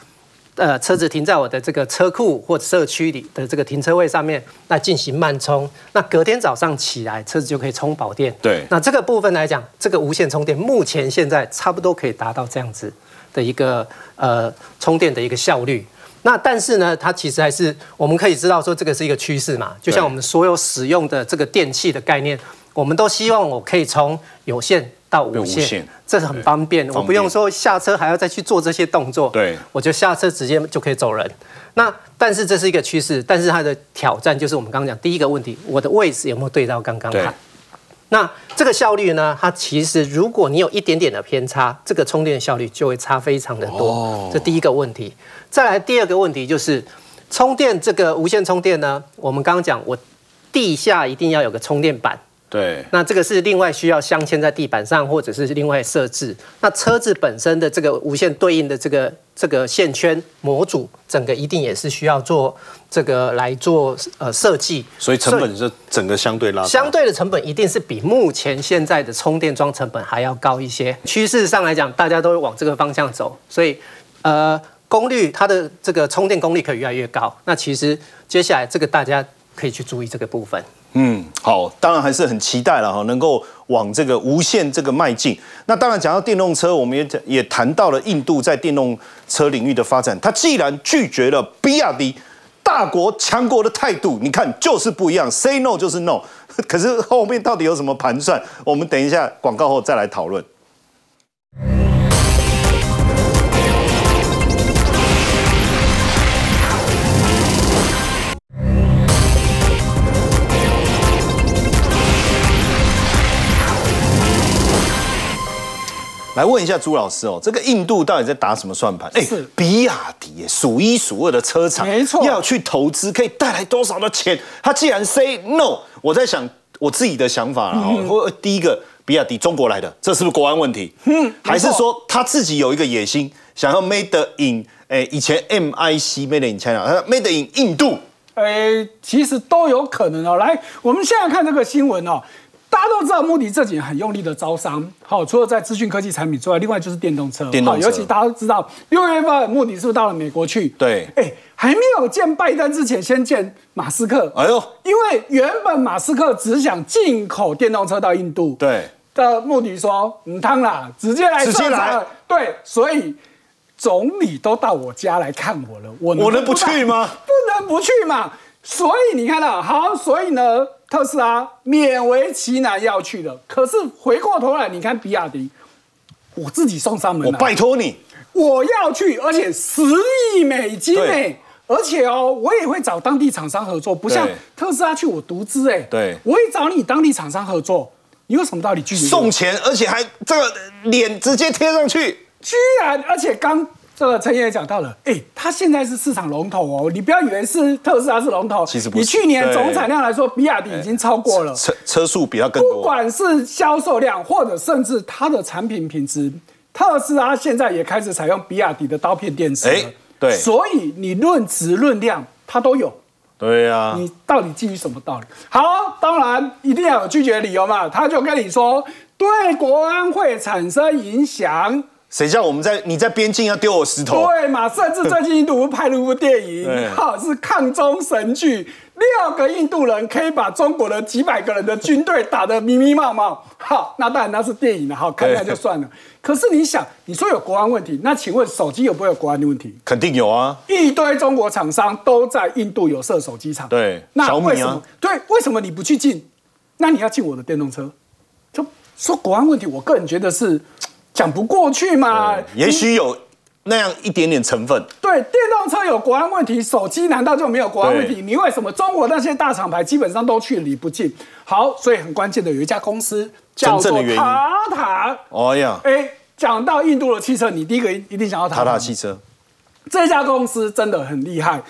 呃，车子停在我的这个车库或社区里的这个停车位上面，那进行慢充。那隔天早上起来，车子就可以充饱电。对，那这个部分来讲，这个无线充电目前现在差不多可以达到这样子的一个呃充电的一个效率。那但是呢，它其实还是我们可以知道说，这个是一个趋势嘛。就像我们所有使用的这个电器的概念，我们都希望我可以从有线到无线，这是很方便，我不用说下车还要再去做这些动作，对，我就下车直接就可以走人。那但是这是一个趋势，但是它的挑战就是我们刚刚讲第一个问题，我的位置有没有对到刚刚好？那这个效率呢？它其实如果你有一点点的偏差，这个充电效率就会差非常的多。哦、这第一个问题。再来第二个问题就是充电这个无线充电呢，我们刚刚讲我地下一定要有个充电板。对，那这个是另外需要镶嵌在地板上，或者是另外设置。那车子本身的这个无线对应的这个这个线圈模组，整个一定也是需要做这个来做呃设计。所以成本是整个相对拉，相对的成本一定是比目前现在的充电桩成本还要高一些。趋势上来讲，大家都会往这个方向走，所以呃功率它的这个充电功率可以越来越高。那其实接下来这个大家可以去注意这个部分。 嗯，好，当然还是很期待了哈，能够往这个无限这个迈进。那当然讲到电动车，我们也也谈到了印度在电动车领域的发展。它既然拒绝了比亚迪大国强国的态度，你看就是不一样 ，say no 就是 no。可是后面到底有什么盘算？我们等一下广告后再来讨论。 来问一下朱老师哦，这个印度到底在打什么算盘？哎，比亚迪数一数二的车厂，没错，要去投资可以带来多少的钱？他既然 say no， 我在想我自己的想法啦。哦，第一个，比亚迪中国来的，这是不是国安问题？嗯，还是说他自己有一个野心，想要 made in 哎，以前 M I C made in China， made in 印度。哎，其实都有可能哦。来，我们现在看这个新闻哦。 大家都知道，穆迪这几年很用力的招商，好，除了在资讯科技产品之外，另外就是电动车，好，尤其大家都知道，六月份穆迪是不是到了美国去？对，哎、欸，还没有见拜登之前，先见马斯克，哎呦，因为原本马斯克只想进口电动车到印度，对，但穆迪说，嗯，汤啦，直接来，直接来，对，所以。 总理都到我家来看我了，我 能, 我能不去吗？不能不去嘛！所以你看到好，所以呢，特斯拉勉为其难要去的。可是回过头来，你看比亚迪，我自己送上门来，我拜托你，我要去，而且十亿美金哎、欸，而且哦，我也会找当地厂商合作，不像特斯拉去我独资哎，对，我也找你当地厂商合作，你有什么道理拒绝？送钱，而且还这个脸直接贴上去。 居然，而且刚这个陈也讲到了，哎、欸，他现在是市场龙头哦，你不要以为是特斯拉是龙头，其实不是。以去年总产量来说，比亚迪已经超过了，车车速比它更多。不管是销售量，或者甚至它的产品品质，特斯拉现在也开始采用比亚迪的刀片电池了。欸、对，所以你论质论量，它都有。对呀、啊，你到底基于什么道理？好，当然一定要有拒绝的理由嘛，他就跟你说对国安会产生影响。 谁叫我们在你在边境要丢我石头？对嘛？甚至最近印度拍了一部电影，好是抗中神剧，六个印度人可以把中国的几百个人的军队打得迷迷茫茫。好，那当然那是电影了，好看看就算了。可是你想，你说有国安问题，那请问手机有不会有国安的问题？肯定有啊！一堆中国厂商都在印度有设手机厂，对，那为什么？对，为什么你不去进？那你要进我的电动车？就说国安问题，我个人觉得是。 讲不过去嘛，也许有那样一点点成分。对，电动车有国安问题，手机难道就没有国安问题？你为什么中国那些大厂牌基本上都去理不进？好，所以很关键的有一家公司叫做塔塔。哦呀，哎，讲到印度的汽车，你第一个一定想到塔塔汽车。这家公司真的很厉害，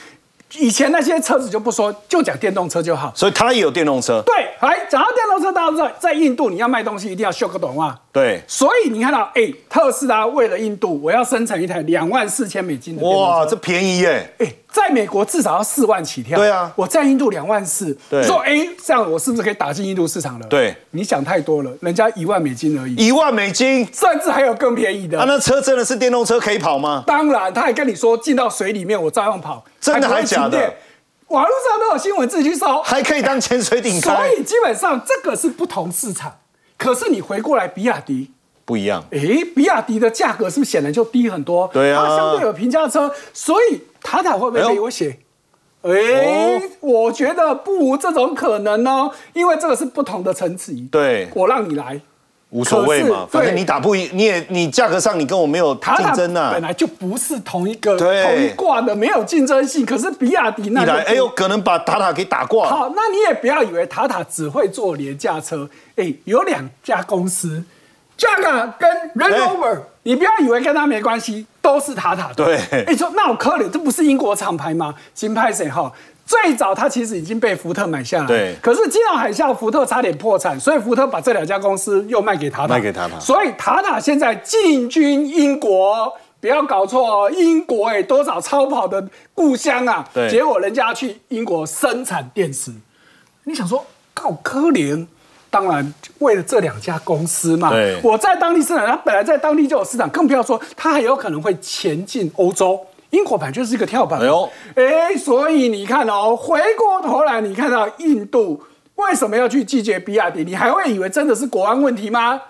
以前那些车子就不说，就讲电动车就好。所以它也有电动车。对。 来，讲到电动车，大家知道，在印度你要卖东西一定要秀个短袜。对，所以你看到，哎、欸，特斯拉为了印度，我要生产一台两万四千美金的电动车。哇，这便宜耶！哎、欸，在美国至少要四万起跳。对啊，我在印度两万四。对，说哎、欸，这样我是不是可以打进印度市场了？对，你想太多了，人家一万美金而已。一万美金，甚至还有更便宜的。啊，那车真的是电动车可以跑吗？当然，他还跟你说进到水里面我照样跑，真的还假的？ 网络上都有新闻，自己去搜，还可以当潜水艇开。所以基本上这个是不同市场，可是你回过来，比亚迪不一样。诶，比亚迪的价格是不是显然就低很多？对啊，它相对有平价车，所以塔塔会不会被威胁？哎，我觉得不无这种可能哦，因为这个是不同的层次。对，我让你来。 无所谓嘛，反正你打不赢，你也你价格上你跟我没有竞争呐、啊，本来就不是同一个同一挂的，没有竞争性。可是比亚迪那来，哎呦，可能把塔塔给打挂。好，那你也不要以为塔塔只会做廉价车，哎、欸，有两家公司 ，Jaguar 跟 Land Rover，、欸、你不要以为跟他没关系，都是塔塔的。对，哎、欸，说那我可怜，这不是英国厂牌吗？金派谁哈？最早它其实已经被福特买下来，对。可是金融海啸，福特差点破产，所以福特把这两家公司又卖给塔塔，卖给塔塔。所以塔塔现在进军英国。 不要搞错哦，英国哎、欸，多少超跑的故乡啊！对，结果人家去英国生产电池，你想说告科林？当然为了这两家公司嘛。对，我在当地市场，它本来在当地就有市场，更不要说它还有可能会前进欧洲。英国版就是一个跳板。哎呦，哎，所以你看哦，回过头来你看到印度为什么要去拒绝比亚迪？你还会以为真的是国安问题吗？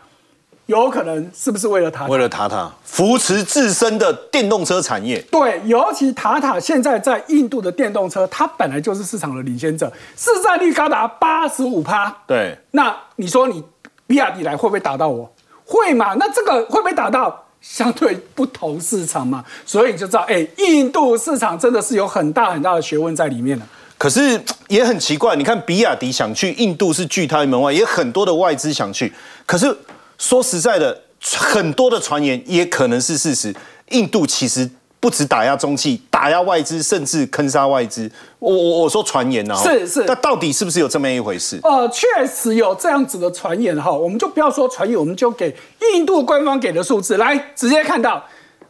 有可能是不是为了塔塔？为了塔塔扶持自身的电动车产业。对，尤其塔塔现在在印度的电动车，它本来就是市场的领先者，市占率高达 百分之八十五。对，那你说你比亚迪来会不会打到我？会嘛？那这个会不会打到相对不同市场嘛？所以你就知道，哎、欸，印度市场真的是有很大很大的学问在里面了。 可是也很奇怪，你看比亚迪想去印度是拒他门外，也很多的外资想去，可是。 说实在的，很多的传言也可能是事实。印度其实不止打压中企，打压外资，甚至坑杀外资。我我我说传言啊，是是，那到底是不是有这么一回事？呃，确实有这样子的传言哈。我们就不要说传言，我们就给印度官方给的数字来直接看到，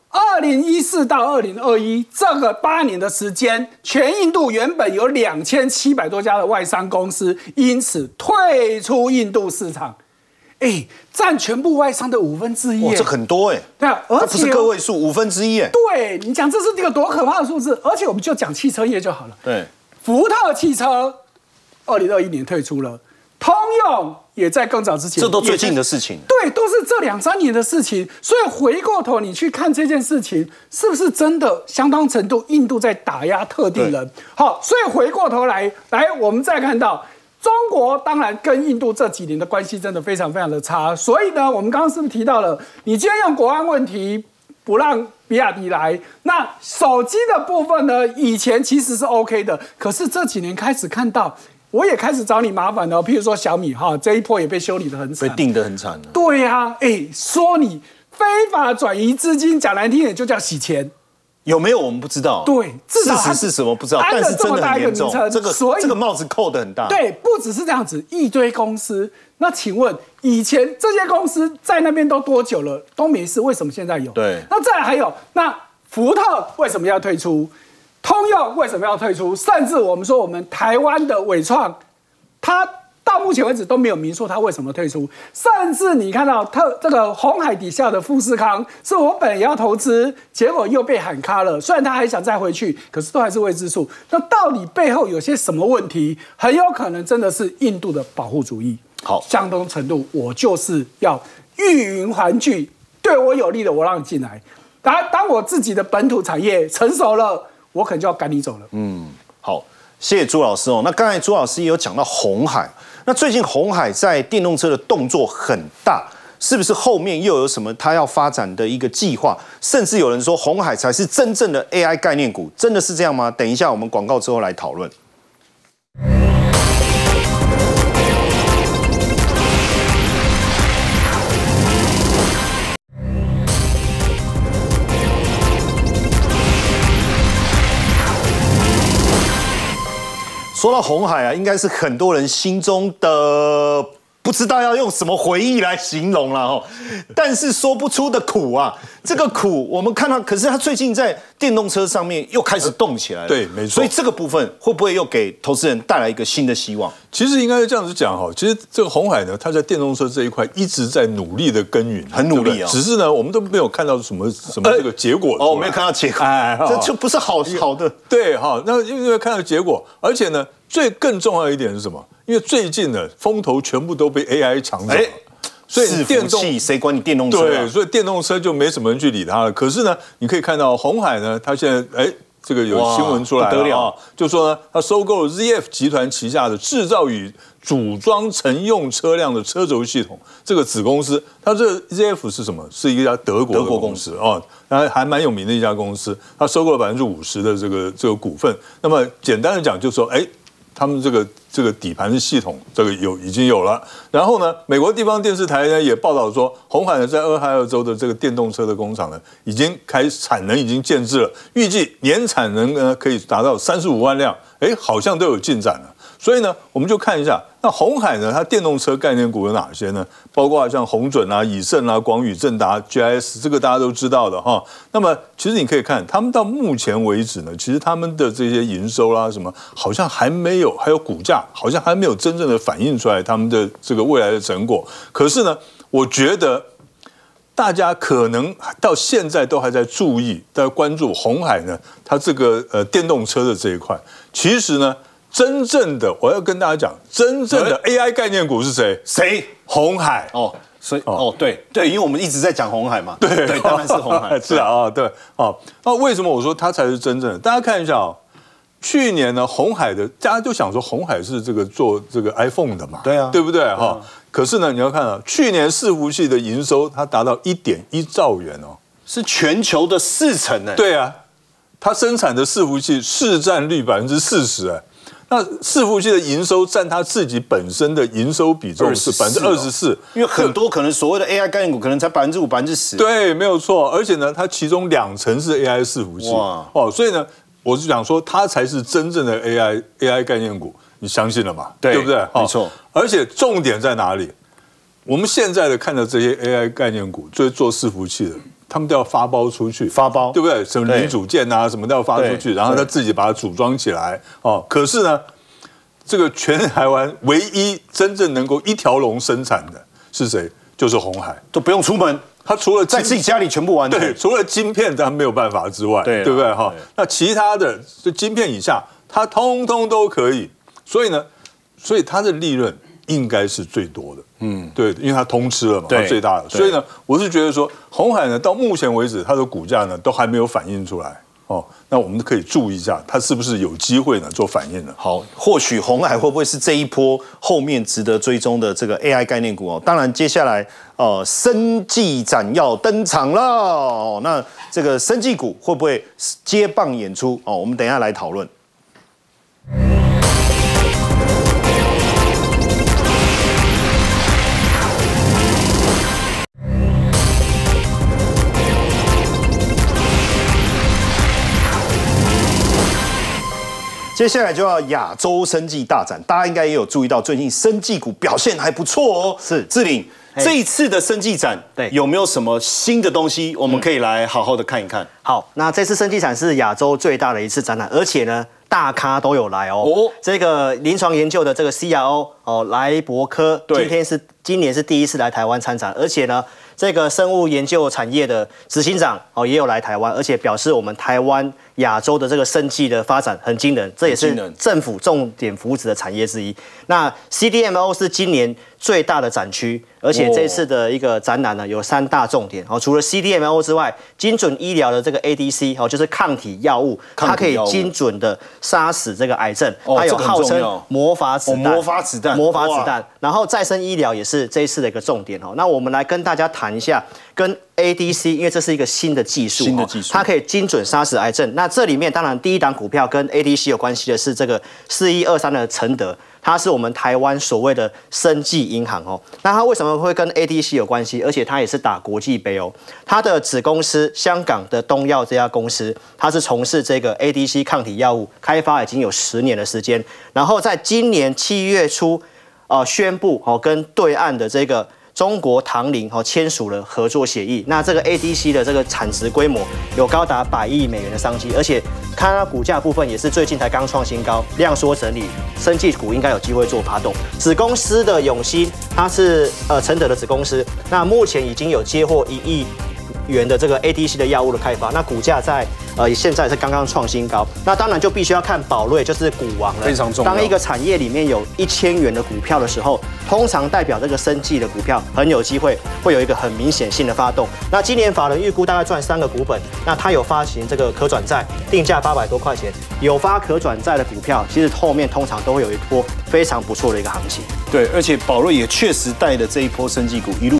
二零一四到二零二一这个八年的时间，全印度原本有两千七百多家的外商公司因此退出印度市场。 哎，占全部外商的五分之一，哇，这很多哎、欸。对啊，而且不是个位数，五分之一哎。对，你讲这是一个多可怕的数字，而且我们就讲汽车业就好了。对，福特汽车二零二一年退出了，通用也在更早之前，这都最近的事情。对，都是这两三年的事情。所以回过头你去看这件事情，是不是真的相当程度印度在打压特定人？好，所以回过头来，来我们再看到。 中国当然跟印度这几年的关系真的非常非常的差，所以呢，我们刚刚是不是提到了，你今天用国安问题不让比亚迪来，那手机的部分呢，以前其实是 OK 的，可是这几年开始看到，我也开始找你麻烦了，譬如说小米哈，这一波也被修理得很惨，被定得很惨了。对呀、啊，哎、欸，说你非法转移资金，讲难听点就叫洗钱。 有没有我们不知道，对，至少事实是什么不知道，但是真的很严重，这个所以这个帽子扣得很大。对，不只是这样子，一堆公司。那请问以前这些公司在那边都多久了，都没事，为什么现在有？对，那再来还有，那福特为什么要退出？通用为什么要退出？甚至我们说我们台湾的伟创，它。 到目前为止都没有明说他为什么退出，甚至你看到特这个红海底下的富士康，是我本来要投资，结果又被喊卡了。虽然他还想再回去，可是都还是未知数。那到底背后有些什么问题？很有可能真的是印度的保护主义。好，相当程度，我就是要欲云还拒，对我有利的我让你进来。当当我自己的本土产业成熟了，我可能就要赶你走了。嗯，好，谢谢朱老师哦。那刚才朱老师也有讲到红海。 那最近鸿海在电动车的动作很大，是不是后面又有什么他要发展的一个计划？甚至有人说鸿海才是真正的 A I 概念股，真的是这样吗？等一下我们广告之后来讨论。说到鸿海啊，应该是很多人心中的不知道要用什么回忆来形容啦。哦，但是说不出的苦啊，这个苦我们看到，可是他最近在电动车上面又开始动起来了，对，没错。所以这个部分会不会又给投资人带来一个新的希望？其实应该是这样子讲哈，其实这个鸿海呢，它在电动车这一块一直在努力的耕耘，很努力啊、哦。只是呢，我们都没有看到什么什么这个结果、呃、哦，没有看到结果，哎，这就不是好好的。对哈，那因为看到结果，而且呢。 最更重要一点是什么？因为最近呢，风头全部都被 A I 抢走，所以电动谁管你电动车？对，所以电动车就没什么人去理它了。可是呢，你可以看到鸿海呢，它现在哎、欸，这个有新闻出来了啊，就说呢，它收购了 Z F 集团旗下的制造与组装乘用车辆的车轴系统这个子公司。它这 Z F 是什么？是一家德国德国公司啊。 那还蛮有名的一家公司，它收购了百分之五十的这个这个股份。那么简单的讲，就是说哎。欸 他们这个这个底盘的系统，这个有已经有了。然后呢，美国地方电视台呢也报道说，鸿海呢在俄亥俄州的这个电动车的工厂呢，已经开产能已经建制了，预计年产能呢可以达到三十五万辆。哎，好像都有进展了。所以呢，我们就看一下，那鸿海呢，它电动车概念股有哪些呢？包括像鸿准啊、以盛啊、广宇、正达、G I S， 这个大家都知道的哈。那么其实你可以看，他们到目前为止呢，其实他们的这些营收啦、啊、什么，好像还没有，还有股价好像还没有真正的反映出来他们的这个未来的成果。可是呢，我觉得大家可能到现在都还在注意、在关注鸿海呢，它这个呃电动车的这一块，其实呢。 真正的，我要跟大家讲，真正的 A I 概念股是谁？谁？鸿海哦，所以哦，对对，因为我们一直在讲鸿海嘛，对对，当然是鸿海，是啊啊，对哦，那为什么我说它才是真正的？大家看一下哦，去年呢，鸿海的大家就想说鸿海是这个做这个 iPhone 的嘛，对啊，对不对哈？可是呢，你要看啊，去年伺服器的营收它达到 一点一兆元哦，是全球的四成哎，对啊，它生产的伺服器市占率 百分之四十 哎。 那伺服器的营收占它自己本身的营收比重是 百分之二十四， 因为很多可能所谓的 A I 概念股可能才 百分之五、百分之十。对，没有错。而且呢，它其中两成是 A I 伺服器。哇！哦，所以呢，我是想说，它才是真正的 AI AI 概念股，你相信了吗？对，对不对？哦、没错。而且重点在哪里？我们现在的看到这些 A I 概念股，就是做伺服器的。 他们都要发包出去，发包对不对？什么零组件啊，什么都要发出去，然后他自己把它组装起来哦。可是呢，这个全台湾唯一真正能够一条龙生产的是谁？就是鸿海，都不用出门，他除了在自己家里全部完成，对，除了晶片他没有办法之外， 对, 对不对哈？对那其他的就晶片以下，他通通都可以。所以呢，所以他的利润应该是最多的。 嗯，对，因为它通吃了嘛，它最大的，所以呢，我是觉得说，鸿海呢，到目前为止，它的股价呢，都还没有反映出来哦。那我们可以注意一下，它是不是有机会呢做反应呢？好，或许鸿海会不会是这一波后面值得追踪的这个 A I 概念股哦？当然，接下来呃，生技展要登场了、哦，那这个生技股会不会接棒演出哦？我们等一下来讨论。 接下来就要亚洲生技大展，大家应该也有注意到，最近生技股表现还不错哦。是志玲，这一次的生技展，对有没有什么新的东西，我们可以来好好的看一看？嗯、好，那这次生技展是亚洲最大的一次展览，而且呢，大咖都有来哦。哦这个临床研究的这个 C R O 哦，莱伯科，今天是今年是第一次来台湾参展，而且呢。 这个生物研究产业的执行长哦，也有来台湾，而且表示我们台湾亚洲的这个生技的发展很惊人，这也是政府重点扶持的产业之一。那 C D M O 是今年最大的展区，而且这次的一个展览呢，有三大重点哦。除了 C D M O 之外，精准医疗的这个 A D C 哦，就是抗体药物，它可以精准的杀死这个癌症，还有号称魔法子弹，魔法子弹，魔法子弹。然后再生医疗也是这一次的一个重点哦。那我们来跟大家谈。 一下跟 A D C， 因为这是一个新的技术，新的技术，它可以精准杀死癌症。那这里面当然第一档股票跟 A D C 有关系的是这个四一二三的承德，它是我们台湾所谓的生技银行哦。那它为什么会跟 A D C 有关系？而且它也是打国际杯哦。它的子公司香港的东药这家公司，它是从事这个 A D C 抗体药物开发已经有十年的时间，然后在今年七月初，呃，宣布哦跟对岸的这个。 中国唐林哦签署了合作协议，那这个 A D C 的这个产值规模有高达百亿美元的商机，而且看它股价部分也是最近才刚创新高，量缩整理，生技股应该有机会做发动。子公司的永兴，它是呃承德的子公司，那目前已经有接获一亿。 元的这个 A D C 的药物的开发，那股价在呃现在是刚刚创新高，那当然就必须要看宝瑞，就是股王了。非常重要。当一个产业里面有一千元的股票的时候，通常代表这个生技的股票很有机会会有一个很明显性的发动。那今年法人预估大概赚三个股本，那它有发行这个可转债，定价八百多块钱，有发可转债的股票，其实后面通常都会有一波非常不错的一个行情。对，而且宝瑞也确实带的这一波生技股一路。